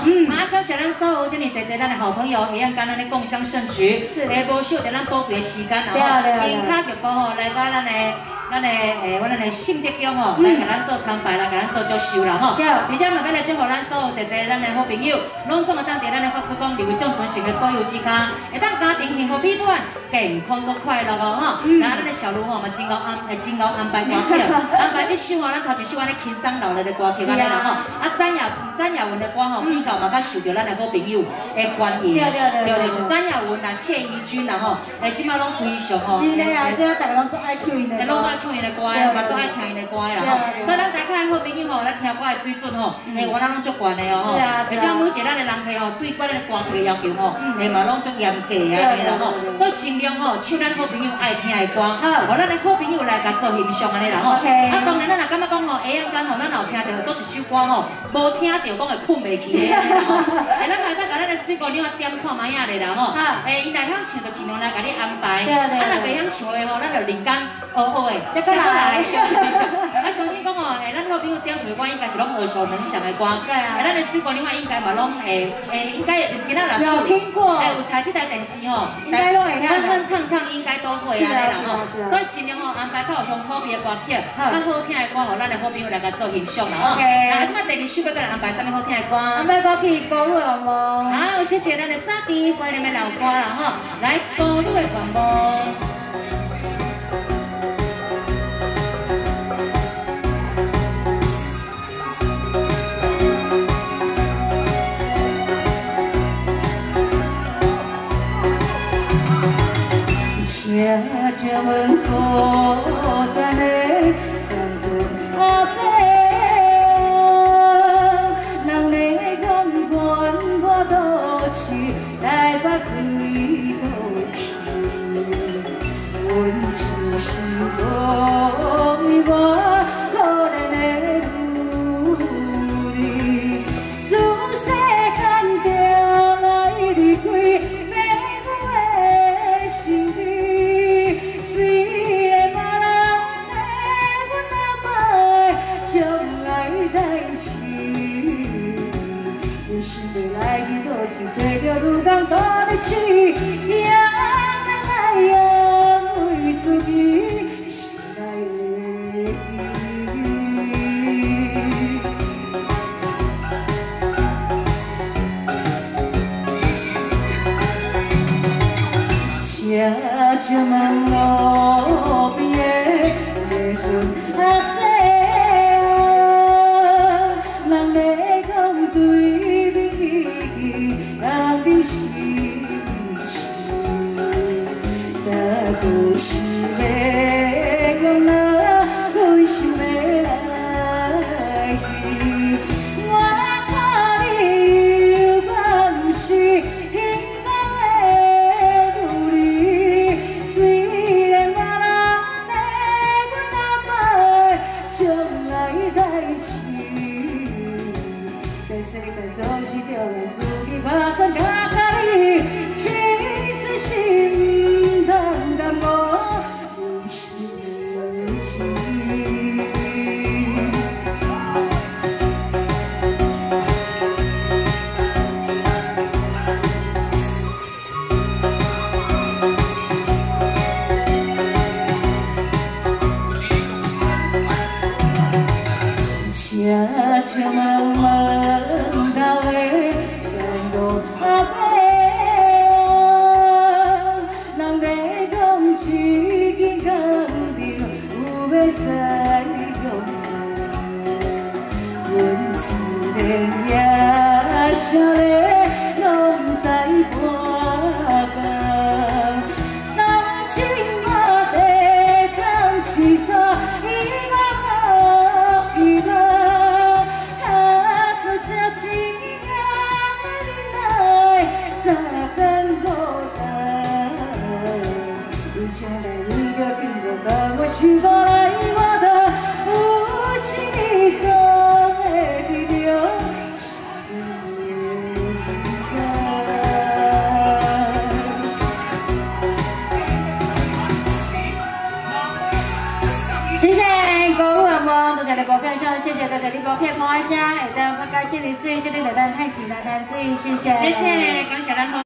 吼。啊，感谢咱所有这么侪侪咱的好朋友，一样跟咱的共襄盛举，来无少着咱宝贵的时间哦。今卡就包吼来到咱的信德宫吼，来给咱做参拜啦，给咱做祝寿啦吼。对。而且嘛，要来祝福咱所有侪侪咱的好朋友，拢总嘛当在咱的发出讲，因为种种神的保佑之下，会当家庭幸福美满，健康搁快乐哦吼。然后咱的小路吼嘛真够安排歌曲，安排这首啊，咱头一首安尼轻松闹热的歌曲安尼啦吼。啊，张雅文的歌吼比较嘛较受到咱的好朋友的欢迎。对，像张雅文啦、谢依君啦吼，即摆拢非常吼。是嘞啊，即个大家拢足爱唱的。拢爱唱伊的歌，嘛足爱听伊的歌啦吼。所以咱大家的好朋友吼，咱听歌的水准吼，我咱拢足悬的哦吼。而且每一个咱的人客吼，对咱的歌曲的要求吼，嘛拢足严格啊，对啦吼。所以尽量吼唱咱好朋友爱听的歌，我咱的好朋友来甲做欣赏安尼啦吼。啊，当然咱若感觉讲吼，下晏间吼，咱有听到做一首歌吼，无听到讲会困袂去的。咱嘛再甲咱的水果你啊点看卖啊咧啦吼。伊若晓唱就尽量来甲你安排，啊若袂晓唱的吼，咱就另讲学。 再过来，我相信讲哦，咱好朋友这样唱的歌应该是拢耳熟能详的歌，咱的水果你看应该嘛拢应该其他人有听过，有台这台电视吼，应该拢会哼哼唱唱应该都会啊，来啦吼，所以尽量吼安排到像土味的歌曲，较好听的歌吼，咱的好朋友来甲做欣赏啦吼。啊，即摆第二首要搁来安排啥物好听的歌？安排歌曲《高路的梦》。好，谢谢咱的早弟欢迎的老歌啦吼，来《高路的梦》。 작은 고산에 산중앞에 낙내 경건과 덫이 날 바꾸이도 온지신동이와 허란의 물이 수색한 대화의 리퀴 매부의 신비 Say your love and don't cheat. Yeah, I am with you. Shall I love you? I say, let me come to you. 나도 시내구나 의심의 나이 와다리 밤시 흰방에 우리 수의 바람 내구나 말 정말 다이치 내 세상 정시 겨울 속이 바삭 가까이 진수심 我的无情中的力量。谢谢大家你帮客帮一下，会当发到这个水，这个来咱太极来咱水，谢谢，谢谢，感谢咱。